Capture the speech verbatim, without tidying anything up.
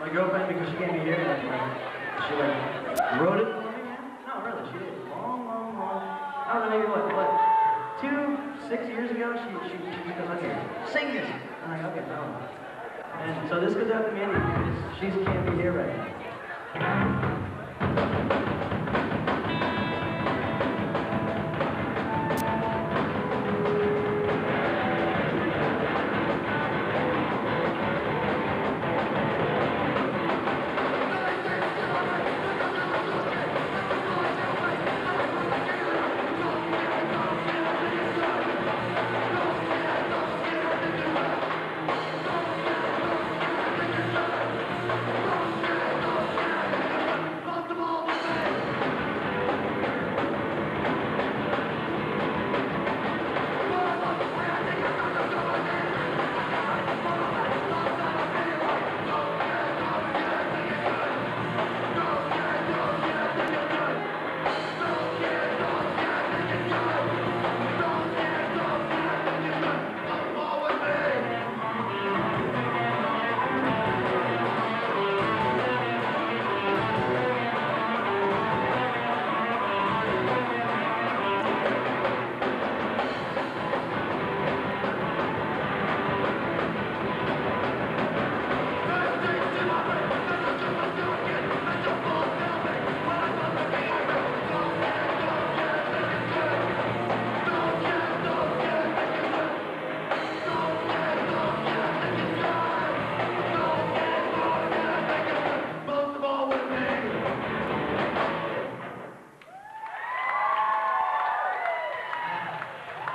my girlfriend because she gave me hair that night. She like wrote it for me, man? No, really, she did. Long, long, long. I don't know, maybe what, what? Two, six years ago, she she, she goes, okay, sing this. I'm like, okay, no. And so this goes out to Mandy because she can't be here right now.